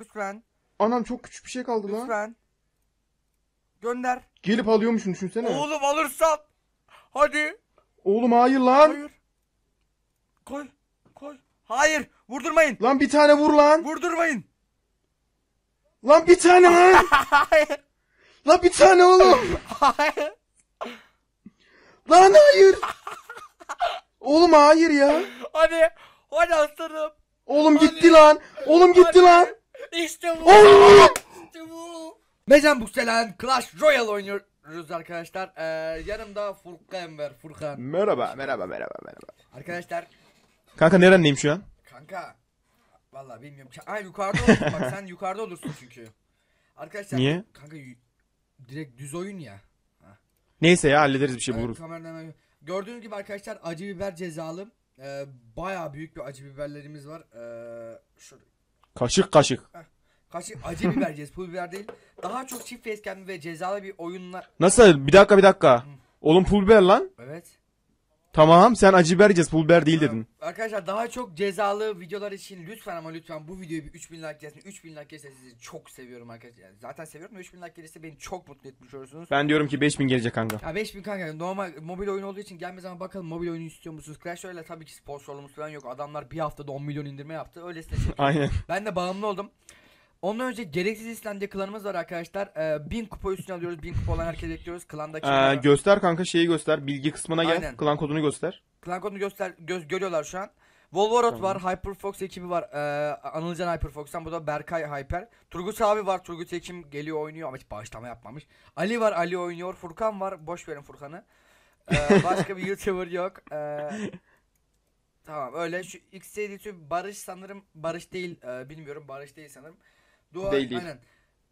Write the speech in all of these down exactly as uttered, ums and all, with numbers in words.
Lütfen. Anam çok küçük bir şey kaldı lan. Lütfen. La. Gönder. Gelip alıyormuşsun düşünsene. Oğlum alırsam. Hadi. Oğlum hayır lan. Hayır. Koy. Koy. Hayır. Vurdurmayın. Lan bir tane vur lan. Vurdurmayın. Lan bir tane lan. Hayır. Lan bir tane oğlum. Hayır. Lan hayır. Oğlum hayır ya. Hadi. Hadi aslanım. Oğlum hadi. Gitti lan. Oğlum gitti hadi. Lan. İşte bu. Oğlum. İşte bu. Mezanbukselen Clash Royale oynuyoruz arkadaşlar. Ee, yanımda Furkan var. Furkan. Merhaba, merhaba, merhaba, merhaba. Arkadaşlar. Kanka nerenliyim şu an? Kanka. Vallahi bilmiyorum. Ay yukarıda olursun bak sen yukarıda olursun çünkü. Arkadaşlar. Niye? Kanka direkt düz oyun ya. Ha. Neyse ya hallederiz bir şey evet, buluruz. Kameradan... Gördüğünüz gibi arkadaşlar acı biber cezalı. Ee, bayağı büyük bir acı biberlerimiz var. Ee, şurada. Kaşık kaşık. Heh. Kaşık acı biber cez, pul biber değil. Daha çok çift facecam ve cezalı bir oyunla... Nasıl? Bir dakika bir dakika. Hı. Oğlum pul biber lan. Evet. Tamam sen acı biber cez, pul biber değil dedin. Arkadaşlar daha çok cezalı videolar için lütfen ama lütfen bu videoyu bir üç bin like gelsin. üç bin like gelirse sizi çok seviyorum arkadaşlar. Yani zaten seviyorum da üç bin like gelirse beni çok mutlu etmiş olursunuz. Ben diyorum ki beş bin gelecek kanka. Ya beş bin kanka normal mobil oyun olduğu için gelmez ama bakalım mobil oyunu istiyor musunuz? Clash Royale tabii ki sponsorluğumuz falan yok. Adamlar bir haftada on milyon indirme yaptı. Öylesine çekiyor. Aynen. Ben de bağımlı oldum. Ondan önce gereksiz istendi klanımız var arkadaşlar. Ee, bin kupa üstüne alıyoruz. bin kupa olan herkese bekliyoruz. Klandaki... Ee, göster kanka şeyi göster. Bilgi kısmına gel. Aynen. Klan kodunu göster. Klan kodunu göster. Göz, görüyorlar şu an. Volvorot tamam. Var. HyperFox ekibi var. Ee, Anılcan HyperFox'tan. Bu da Berkay Hyper. Turgut abi var. Turgut Ekim geliyor oynuyor ama hiç bağışlama yapmamış. Ali var. Ali oynuyor. Furkan var. Boş verin Furkan'ı. Ee, başka bir YouTuber yok. Ee, tamam öyle. Şu X C D Barış sanırım. Barış değil. Ee, bilmiyorum. Barış değil sanırım. Dua, değil değil. Aynen.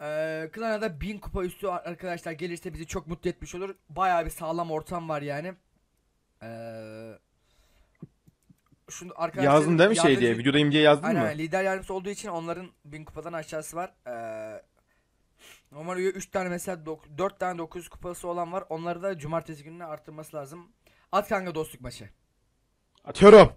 Ee, Klana'da bin kupa üstü arkadaşlar gelirse bizi çok mutlu etmiş olur. Bayağı bir sağlam ortam var yani. Ee, şunu yazdın değil mi şey diye? Videodayım diye yazdın aynen, mı? Aynen. Lider yardımcısı olduğu için onların bin kupadan aşağısı var. Ee, normal üye üç tane mesela dört tane dokuz yüz kupası olan var. Onları da cumartesi gününe artırması lazım. At kanka dostluk maçı. Atıyorum.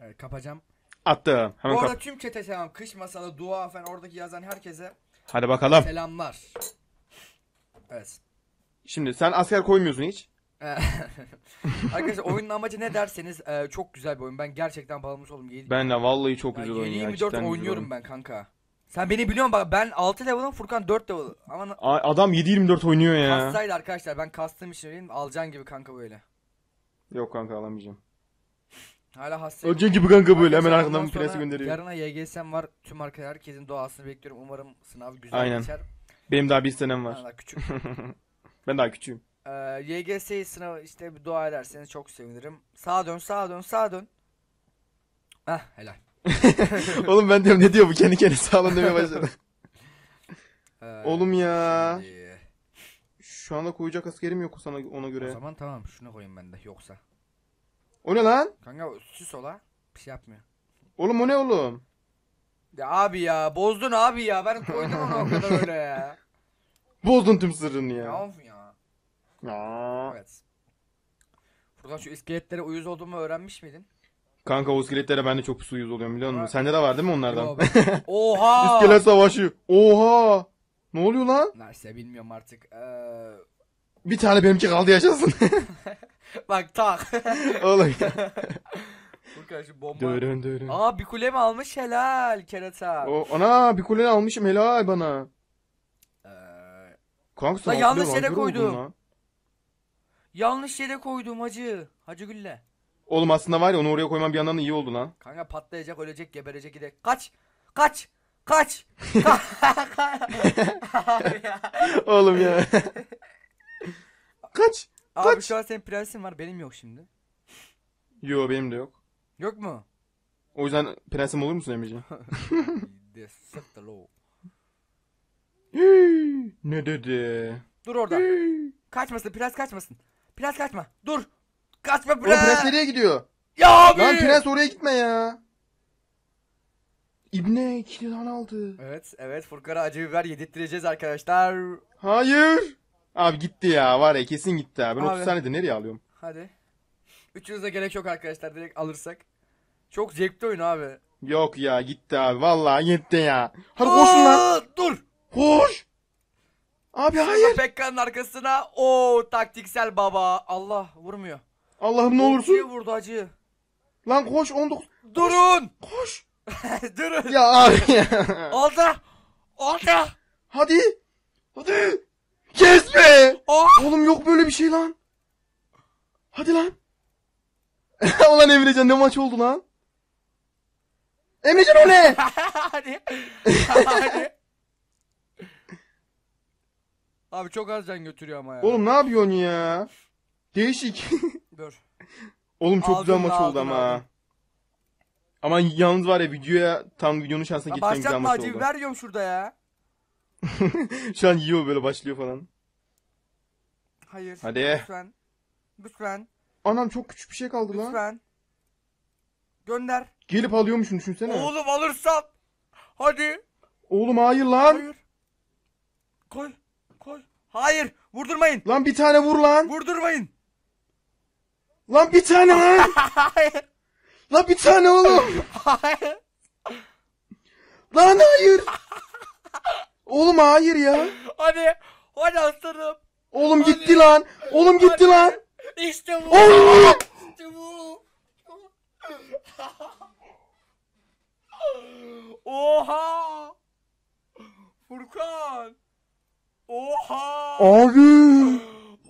Evet, kapacağım. Attım. Hemen bu arada tüm çete selam. Kış masalı, dua falan oradaki yazan herkese. Hadi bakalım. Selamlar. Evet. Şimdi sen asker koymuyorsun hiç. Arkadaşlar oyunun amacı ne derseniz e, çok güzel bir oyun. Ben gerçekten bağımlısı oldum. Ben de vallahi çok yani güzel oyun. yirmi dört oynuyorum ben kanka. Sen beni biliyorsun bak ben altı level'ım Furkan dört level. Ama adam yedi yirmi dört oynuyor ya. Kastaydı arkadaşlar ben kastığım için öyleyim. Alcan gibi kanka böyle. Yok kanka alamayacağım. Hala hastayım. Önce gibi kanka böyle hemen arkadan bir plase gönderiyor. Yarına Y G S'm var. Tüm arkadaşlar herkesin duasını bekliyorum. Umarım sınav güzel aynen geçer. Benim daha bir senem var. Ben daha küçük. Ben daha küçüğüm. Ee, Y G S sınavı işte bir dua ederseniz çok sevinirim. Sağa dön, sağa dön, sağa dön. Heh, helal. Oğlum ben diyorum ne diyor bu kendi kendine sağlam demeye başladı. ee, Oğlum ya. Şimdi... Şu anda koyacak askerim yok sana ona göre. O zaman tamam şunu koyayım ben de yoksa. O ne lan? Kanka süs ola. Bir şey yapmıyor. Oğlum o ne oğlum? Ya abi ya bozdun abi ya. Ben koydum onu o kadar öyle ya. Bozdun tüm sırrını ya. Ya of ya. Ya. Evet. Furkan şu iskeletlere uyuz olduğumu öğrenmiş miydin? Kanka o iskeletlere ben de çok pis uyuz oluyorum biliyor musun? Sende de var değil mi onlardan? Yo, ben... Oha! İskelet savaşı. Oha! Ne oluyor lan? Neyse bilmiyorum artık. Ee... Bir tane benimki kaldı yaşasın. Bak tak. Oğlum. Furkan şu bomba. Dörün dörün. Aa bir kule mi almış helal kerata. O ana bir kule almışım helal bana. Ee... Kanka la, yanlış yere koydum. Yanlış yere koydum hacı. Hacı Gülle. Oğlum aslında var ya onu oraya koymam bir yandan iyi oldu lan. Kanka patlayacak ölecek geberecek gidecek. Kaç. Kaç. Kaç. Kaç. Oğlum ya. Kaç. Abi kaç? Şu an senin prensin var benim yok şimdi. Yo benim de yok. Yok mu? O yüzden prensim olur musun Emre'ciğim? Ne dedi? Dur orada. Kaçmasın prens kaçmasın. Prens kaçma dur. Kaçma prens. Oğlum prens nereye gidiyor? Ya abi. Lan prens oraya gitme ya. İbne iki tane aldı. Evet evet Furkan'a acı biber yedirttireceğiz arkadaşlar. Hayır. Abi gitti ya var ya kesin gitti abi. Ben otuz saniyede nereye alıyorum? Hadi. Üçünüze gerek yok arkadaşlar direkt alırsak. Çok zevkli oyun abi. Yok ya, gitti abi. Vallahi gitti ya. Hadi koşun lan. Dur. Koş. Abi hayır. Pekka'nın arkasına. Oo, taktiksel baba. Allah vurmuyor. Allah'ım ne olursun. Niye vurdu acı? Lan koş on dokuz. Durun. Koş. Durun. Ya abi ya. Alda. Alda. Hadi. Hadi. Kes be. Oh. Oğlum yok böyle bir şey lan. Hadi lan. Ulan Emrecan ne maç oldu lan. Emrecan o ne? Hadi. Hadi. Abi çok az can götürüyor ama ya. Oğlum ne yapıyorsun ya? Değişik. Dur. Oğlum çok aldın, güzel maç aldın, oldu aldın, ama. Aldın. Ama yalnız var ya videoya tam videonun şansına geçen güzel maç oldu. Başlatma acı, ver diyorum şurada ya. Şu an yiyor böyle, başlıyor falan. Hayır. Hadi. Lütfen. Lütfen. Anam çok küçük bir şey kaldı lütfen. Lan. Lütfen. Gönder. Gelip alıyormuşsun düşünsene. Oğlum alırsam. Hadi. Oğlum hayır lan. Hayır. Koy. Koy. Hayır. Vurdurmayın. Lan bir tane vur lan. Vurdurmayın. Lan bir tane lan. Hayır. Lan bir tane oğlum. Hayır. Lan hayır. Oğlum hayır ya. Hadi. Hadi aslanım. Oğlum hadi. Gitti lan. Oğlum hadi. Gitti lan. İşte bu. Oğlum. İşte bu. Oha. Furkan. Oha. Abi.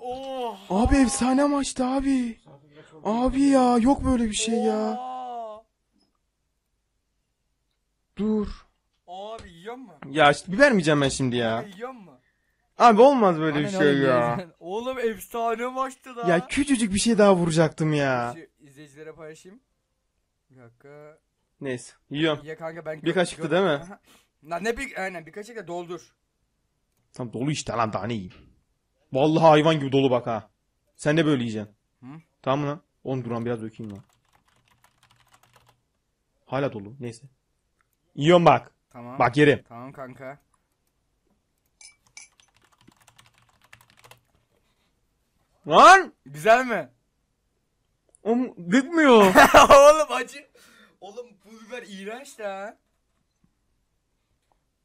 Oha. Abi efsane maçtı abi. Abi ya yok böyle bir şey. Oha. Ya. Dur. Abi yiyor mu? Ya işte biber miyeceğim ben şimdi ya. Abi yiyor mu? Abi olmaz böyle aynen bir şey ya. Diyeceğim. Oğlum efsane maçtı da. Ya küçücük bir şey daha vuracaktım ya. İzleyicilere paylaşayım. Bir dakika. Neyse yiyorum. Ya kanka ben bir kaşıktı değil mi? Lan ne bir aynen bir kaşıkla doldur. Tam dolu işte lan, daha ne yiyeyim. Vallahi hayvan gibi dolu bak ha. Sen de böyle yiyeceksin. Hı? Tamam mı lan? on gram biraz dökeyim lan. Hala dolu neyse. Yiyorum bak. Tamam. Bak yerim. Tamam kanka. Lan! Güzel mi? Oğlum dökmüyor. Oğlum acı. Oğlum pul biber iğrenç lan.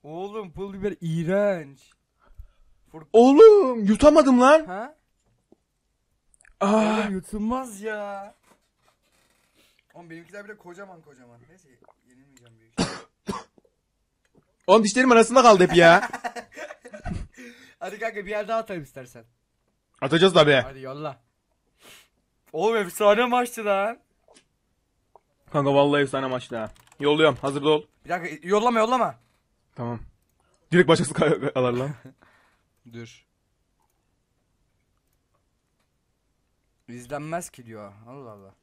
Oğlum pul biber iğrenç. Furkan. Oğlum yutamadım lan. Ha? Aa. Oğlum yutulmaz ya. Oğlum benimkiler bile kocaman kocaman. Neyse yenilmeyeceğim büyük. Oğlum dişlerim arasında kaldı hep ya. Hadi kanka bir yer daha atalım istersen. Atacağız tabi. Hadi yolla. Oğlum efsane maçtı lan. Kanka vallahi efsane maçtı ha. Yolluyorum, hazırda ol. Bir dakika yollama yollama. Tamam. Direkt başkası alır lan. Dur. İzlenmez ki diyor. Allah Allah.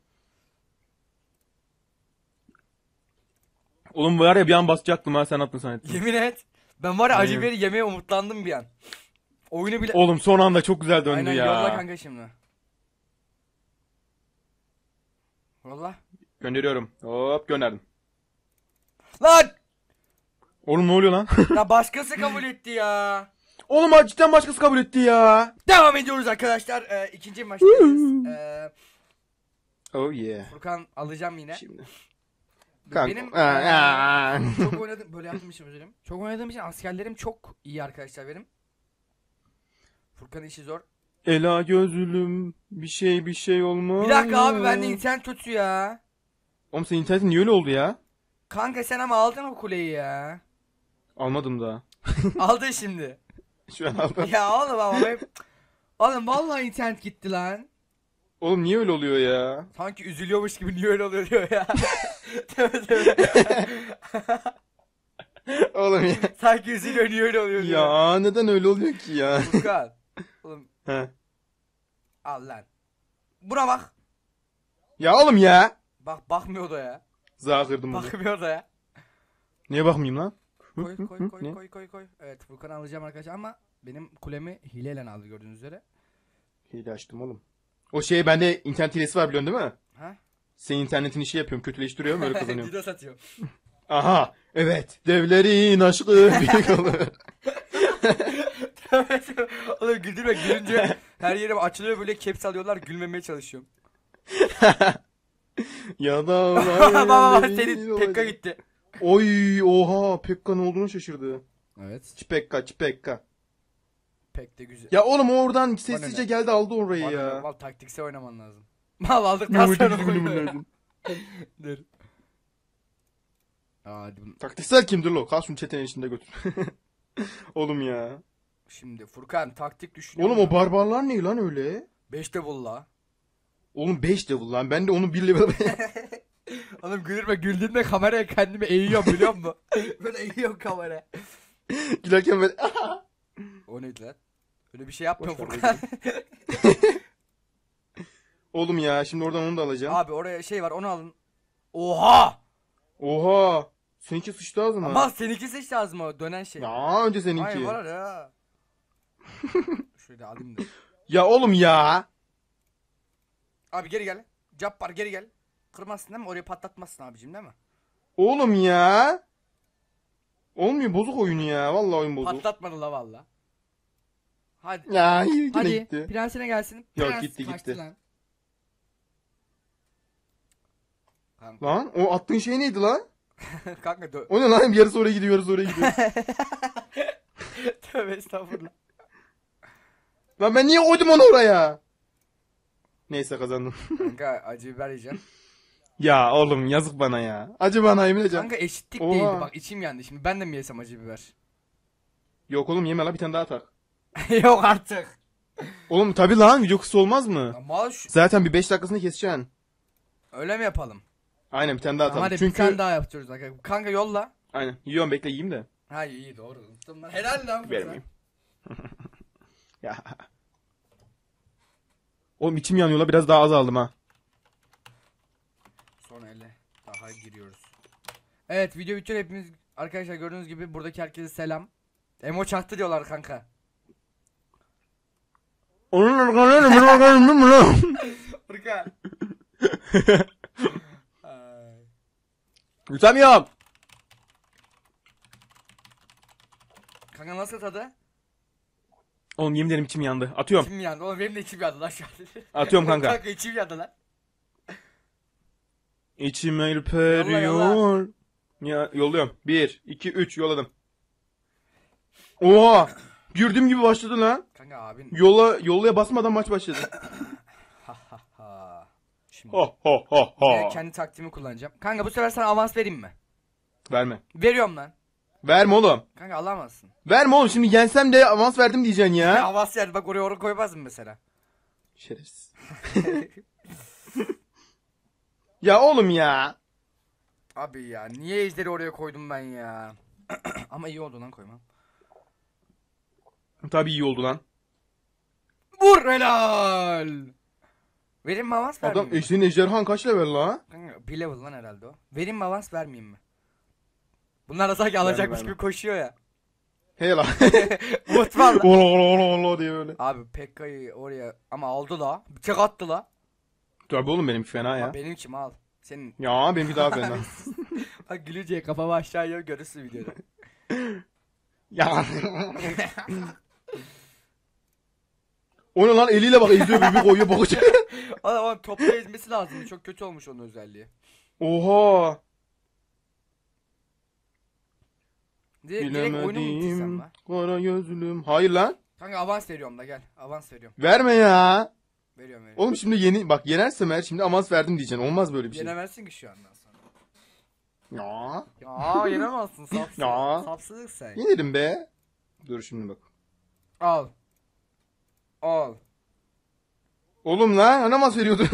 Oğlum var ya bir an basacaktım ha, sen attın sanettim. Yemin et. Ben var ya acı biberi yemeye umutlandım bir an. Oyunu bile... Oğlum son anda çok güzel döndü aynen, ya. Aynen yolla kanka şimdi. Valla. Gönderiyorum. Hop gönderdim. Lan! Oğlum ne oluyor lan? Ya başkası kabul etti ya. Oğlum cidden başkası kabul etti ya. Devam ediyoruz arkadaşlar. Ee, ikinci maçtayız. Ee, oh yeah. Furkan alacağım yine. Şimdi. Kanka. Benim ee, çok oynadım. Böyle yaptığım için özür dilerim. Çok oynadığım için askerlerim çok iyi arkadaşlar benim. Furkan'ın işi zor. Ela gözlüm bir şey bir şey olmaz. Bir dakika abi bende internet kötü ya. Oğlum senin internetin niye öyle oldu ya? Kanka sen ama aldın o kuleyi ya. Almadım daha. Aldın şimdi. Şu an aldım. Ya oğlum ama benim... Oğlum vallahi internet gitti lan. Oğlum niye öyle oluyor ya? Sanki üzülüyormuş gibi niye öyle oluyor diyor ya. Değil mi? Oğlum ya. Sanki üzülüyor niye öyle oluyor diyor. Ya neden öyle oluyor ki ya? Furkan. Oğlum. He. Al lan. Buna bak. Ya oğlum ya. Bak bakmıyor da ya. Zaa kırdım bunu. Bakmıyor da ya. Niye bakmayayım lan? Koy koy koy koy, koy koy koy. Evet Furkan'ı alacağım arkadaşlar ama benim kulemi hileyle aldı gördüğünüz üzere. Hile açtım oğlum. O şey bende internet hilesi var biliyorsun değil mi? Ha? Senin internetin işi yapıyorum, kötüleştiriyorum öyle kazanıyorum. Dido satıyorum. Aha evet. Devlerin aşkı büyük olur. Oğlum güldürme, gülünce her yerim açılıyor böyle, keps alıyorlar, gülmemeye çalışıyorum. Ya da bak bak seni Pekka gitti. Oy oha, Pekka ne olduğunu şaşırdı. Evet. Pekka, Pekka. Pek de güzel. Ya oğlum oradan sessizce geldi aldı orayı ya. Vallahi, vallahi taktiksel oynaman lazım. Vallahi aldıktan sonra oynuyorum. Dur. Aa, taktiksel kimdir lo? Kalsın çetenin içinde götür. Oğlum ya. Şimdi Furkan taktik düşünüyor. Oğlum ya. O barbarlar ne lan öyle? beş level la. Oğlum beş level lan. Ben de onu bir level. Oğlum gülürme, güldüğünde kameraya kendimi eğiyorum biliyor musun? Böyle eğiyorum kameraya. Gülerken böyle. O neydi lan? Öyle bir şey yapmıyor Furkan. Oğlum ya şimdi oradan onu da alacağım. Abi oraya şey var, onu alın. Oha! Oha! Seninki sıçtı ağzıma. Ama seninki sıçtı ağzıma dönen şey. Ya önce seninki. Hayır var ya. Şöyle alayım da. Ya oğlum ya. Abi geri gel. Cappar geri gel. Kırmazsın değil mi? Oraya patlatmazsın abicim değil mi? Oğlum ya. Olmuyor, bozuk oyunu ya. Vallahi oyun bozuk. Patlatmadı la valla. Hadi. Ya yine hadi. Gitti. Prensine gelsin. Prens yok gitti gitti. Lan. Lan o attığın şey neydi lan? Kanka dö o ne lan? Bir yarısı oraya gidiyor, yarısı oraya gidiyor. Tövbe estağfurullah. Lan ben niye koydum onu oraya? Neyse kazandım. Kanka acı biber yiyeceğim. Ya oğlum yazık bana ya. Acı bana yemin edeceğim. Kanka eşitlik oha. Değildi bak içim yandı. Şimdi ben de mi yesem acı biber? Yok oğlum yeme la, bir tane daha tak. Yok artık. Oğlum tabi lan video kısa olmaz mı? Zaten bir beş dakikasını keseceksin. Öyle mi yapalım? Aynen bir tane daha atalım. Hadi çünkü... bir tane daha yaptırıyoruz kanka. Kanka yolla. Aynen yiyorum bekle yiyeyim de. Ha iyi doğru. Helal lan. Vermeyeyim. Ya. Oğlum içim yanıyor la, biraz daha az aldım ha. Sonra ele daha giriyoruz. Evet video bitiyor hepimiz. Arkadaşlar gördüğünüz gibi buradaki herkese selam. Emo çaktı diyorlar kanka. Furkan. Yutam yok. Kanka nasıl tadı? Oğlum yemin ederim içim yandı. Atıyorum. İçim yandı. Oğlum benim de içim yandı lan şu an. Atıyorum kanka. Kanka içim yandı lan. İçim ürperiyor. Yolla, yolla. Ya yolluyorum. bir iki üç yolladım. Oha! Gürdüm gibi başladı lan. Kanka abin. Yola yollaya basmadan maç başladı. Şimdi. Ho ho ho ho. Kendi taktiğimi kullanacağım. Kanka bu sefer sana avans vereyim mi? Verme. Veriyorum lan. Verme oğlum. Kanka alamazsın. Verme oğlum, şimdi yensem de avans verdim diyeceksin ya. Ya avans yani bak oraya oraya koymaz mı mesela? Şerefsiz. Ya oğlum ya. Abi ya niye ejderi oraya koydum ben ya. Ama iyi oldu lan koymam. Tabii iyi oldu lan. Vur helal. Verin mi avans vermeyeyim mi? Adam ejderin ejderhan kaç level la? Kanka bir level lan herhalde o. Verin mi avans vermeyeyim mi? Bunlar da sanki alacakmış gibi koşuyor ya. Hey la. Mutfağla. Ola ola ola ola diye böyle. Abi Pekka'yı oraya ama aldı la. Bir tek attı la. Tabi oğlum benimki fena ya. Ama benim için al. Senin. Ya benimki daha fena. Bak gülüceye kafamı aşağıya görürsün videoda. Ya. O ne lan, eliyle bak eziyor bibi koyuyor bakacak. Adam topla ezmesi lazım. Çok kötü olmuş onun özelliği. Oha. Direkt, direkt oyunu mu bitirsem ben? Kara gözlüm. Hayır lan. Kanka avans veriyorum da gel. Avans veriyorum. Verme ya. Veriyorum veriyorum. Oğlum şimdi yeni bak yenersem eğer şimdi avans verdim diyeceksin. Olmaz böyle bir şey. Yenemezsin ki şu andan sonra. Ya. Ya yenemezsin sapsız. Ya. Sapsızlık sen. Yenerim be. Dur şimdi bak. Al. Al. Oğlum lan anamaz veriyordun.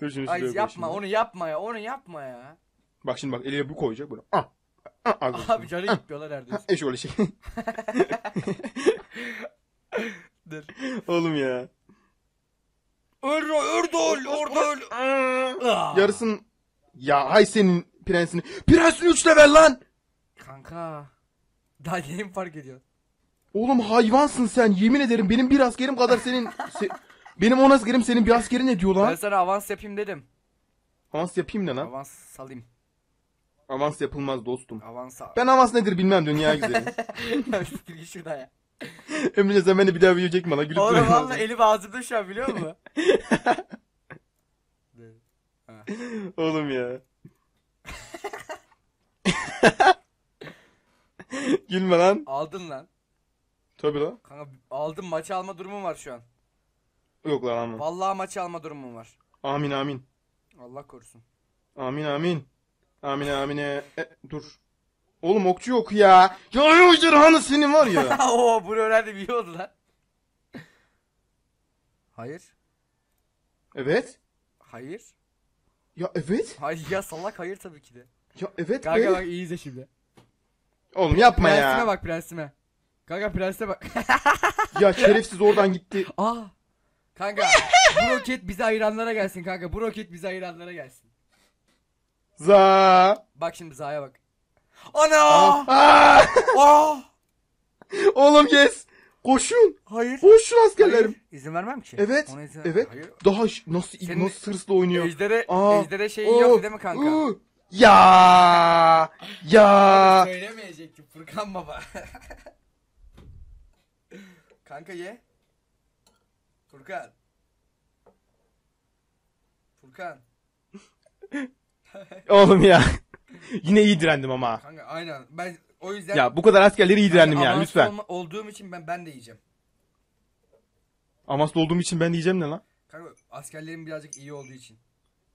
Dur şimdi. Ay yapma şimdi. Onu yapma ya. Onu yapma ya. Bak şimdi bak eliyle bu koyacak böyle. Ah, ah, ah, abi canı ah, gitmiyorlar neredeyse. Eş öyle şey. Dur. Oğlum ya. Ördü ördü ördü. Yarısın. Ya hay senin prensini. Prensin üç level lan. Kanka. Daha yeni mi fark ediyor? Oğlum hayvansın sen, yemin ederim benim bir askerim kadar senin. Se benim on askerim senin bir askerin ne diyor lan? Ben sana avans yapayım dedim. Avans yapayım ne lan? Avans salayım. Avans yapılmaz dostum. Avans. Ben avans nedir bilmem dünya güzeli. Siktir git şuradan ya. Emre sen beni bir daha video çekme lan. Oğlum valla elim ağzımda şu an biliyor musun? Oğlum ya. Gülme lan. Aldın lan. Tabii lan. Kanka aldım, maçı alma durumum var şu an. Yok lan amin. Vallahi maçı alma durumum var. Amin amin. Allah korusun. Amin amin. Amin amine. E, dur. Oğlum okçu yok ya. Ya o cerhanı senin var ya. Oo bunu öğrendim, iyi oldu lan. Hayır. Evet. Hayır. Ya evet. Hayır ya salak, hayır tabii ki de. Ya evet. Kanka be. Bak iyiyiz de şimdi. Oğlum yapma prensime ya. Prensime bak, prensime. Kanka prensime bak. Ya şerefsiz oradan gitti. Aa. Kanka bu roket bizi ayıranlara gelsin kanka. Bu roket bizi ayıranlara gelsin. Za. Bak şimdi Za'ya bak. Ana! Aa. Aa. Aa. Oğlum yes. Koşun. Hayır. Koşun askerlerim. Hayır. İzin vermem ki. Evet. Izin... Evet. Hayır. Daha nasıl Senin... nasıl hırsla oynuyor. Ejdere, ejdere şeyi yok değil mi kanka? Aa. Ya! Ya! Söylemeyecek ki Furkan baba. Kanka ye. Furkan. Furkan. Oğlum ya. Yine iyi direndim ama. Kanka aynen. Ben o yüzden ya bu kadar askerleri iyi direndim yani, yani lütfen. Olma, olduğum için ben ben de yiyeceğim. Amaslı olduğum için ben de yiyeceğim ne lan? Kanka askerlerim birazcık iyi olduğu için.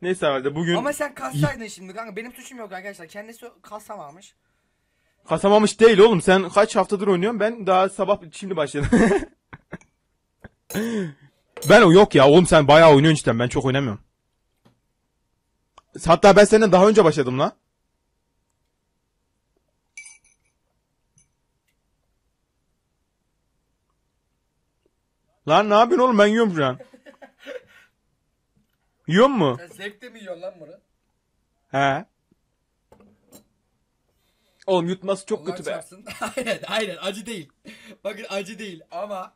Neyse herhalde bugün. Ama sen kassaydın şimdi kanka, benim suçum yok arkadaşlar, kendisi kasamamış. Kasamamış değil oğlum, sen kaç haftadır oynuyorsun, ben daha sabah şimdi başladım. Ben o yok ya oğlum, sen bayağı oynuyorsun işte, ben çok oynamıyorum. Hatta ben senden daha önce başladım la. Lan ne yapıyorsun oğlum, ben yiyorum şu an. Yiyor mu? Sen zevkle mi yiyorsun lan bunu? He. Oğlum yutması çok Allah kötü çarpsın. Be. Aynen aynen, acı değil. Bakın acı değil ama.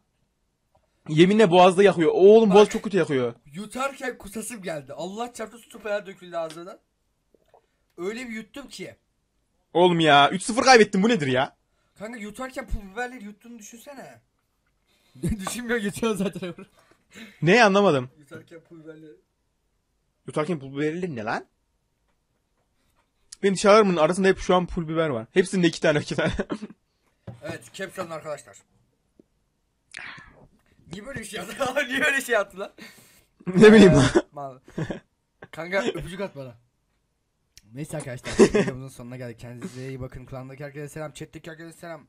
Yeminle boğazda yakıyor. Oğlum bak, boğaz çok kötü yakıyor. Yutarken kusasım geldi. Allah çarpsın, su topaya döküldü ağzından. Öyle bir yuttum ki. Oğlum ya üç sıfır kaybettim, bu nedir ya? Kanka yutarken pul biberleri yuttuğunu düşünsene. Düşünmüyor, geçiyor zaten. Neyi anlamadım? Yutarken pul biberleri. Yutarken pul biberli ne lan? Benim dışarılarımın arasında hep şu an pul biber var. Hepsinde iki tane iki tane. Evet kepsalın arkadaşlar. Niye böyle bir şey yaptı? Niye böyle şey yaptı lan? Ne bileyim lan. Kanka öpücük at bana. Neyse arkadaşlar videomuzun sonuna geldik. Kendinize iyi bakın. Klandaki herkese selam. Chat'teki herkese selam.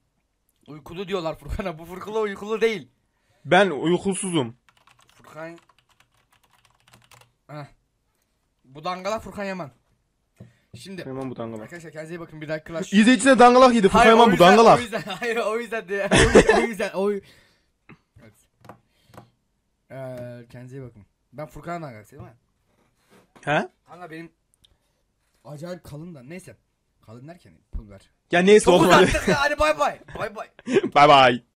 Uykulu diyorlar Furkan'a. Bu Furkan'a uykulu değil. Ben uykusuzum. Furkan. Heh. Bu dangalak Furkan Yaman. Şimdi Yaman bu dangalak. Arkadaşlar kendinize iyi bakın, bir dakika Clash. İzleyicisine dangalak yedi Furkan Yaman, bu dangalak. O yüzden, hayır o yüzden de. O yüzden o. Evet. Ee, kendinize iyi bakın. Ben Furkan'la dangalak değil mi? He? Kanka benim acayip kalın da, neyse. Kalın derken pul ver. Ya neyse olmadı. Çok uzattık yani, bay bay. Bay bay. Bay bay.